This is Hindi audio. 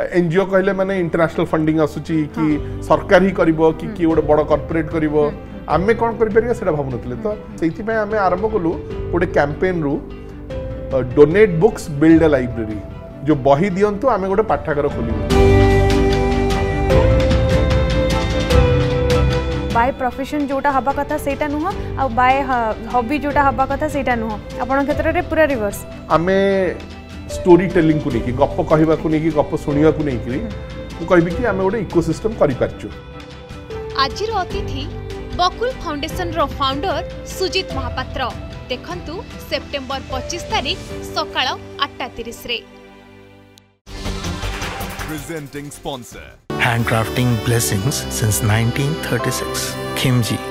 एनजीओ कहले माने इंटरनेशनल फंडिंग आसुची कि सरकार ही करिवो कि कि ओड बड़ कॉर्पोरेट करिवो आमे कोन करि परिया सेटा भाबुनथले तो सेति पय आमे आरंभ कलु ओडे कैंपेन रु donate books build a library जो बही दियंतु आमे गोटे पाठागार खोलिबो बाय प्रोफेशन जोटा हबा कथा सेटा नुह आ बाय हॉबी जोटा हबा कथा सेटा नुह आपण क्षेत्र रे पूरा रिवर्स आमे स्टोरी टेलिंग को लेकिन गप कहवा को लेकिन गप सुनिया को लेकिन मु कहबी कि आमे ओडे इकोसिस्टम करि पाछू। आजर अतिथि बकुल फाउंडेशन रो फाउंडर सुजीत महापात्र देखंतु सेप्टेम्बर 25 तारिख सकाळ 8:30 रे। Presenting sponsor handcrafting blessings since 1936 Kimji